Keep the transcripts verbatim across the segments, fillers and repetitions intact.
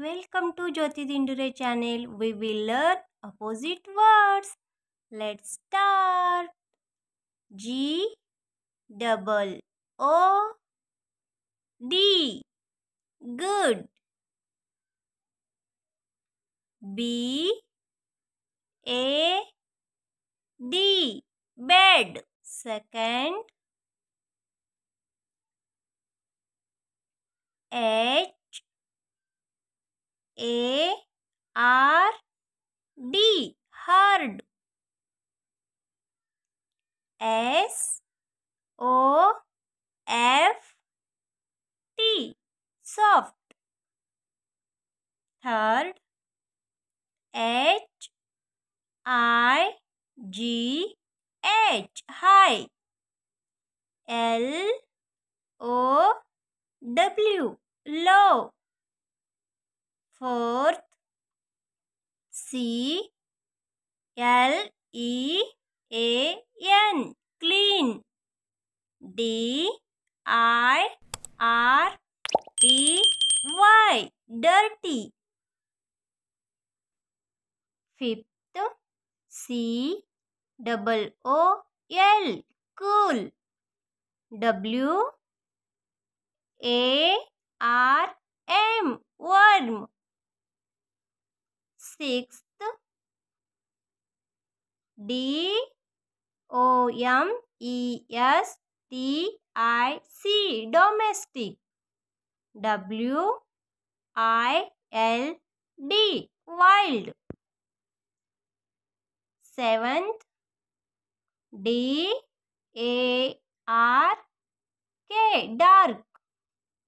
Welcome to Jyoti Dindure channel. We will learn opposite words. Let's start. G double O D. Good. B A D. Bed. Second. H A R D. Hard. S O F T. Soft. Third. H I G H. High. L O W. Low. Fourth. C L E A N. Clean. D I R E Y. Dirty. Fifth. C double O L. Cool. W A R M. Warm. Sixth. D O M E S T I C. Domestic. W I L D. Wild. Seventh. D A R K. Dark.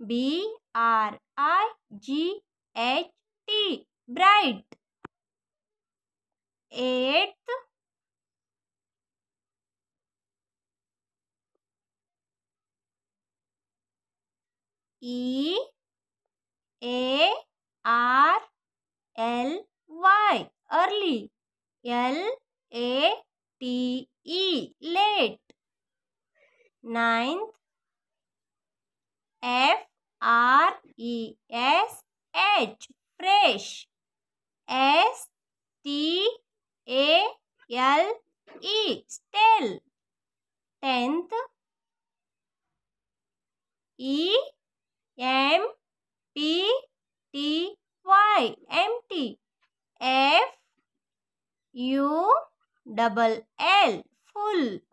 B R I G H T. Bright. Eighth. E A R L Y. Early. L A T E. Late. Ninth. F R E S H. Fresh. S T A L E. Stale. Tenth. E M P T Y. Empty. F U double L. Full.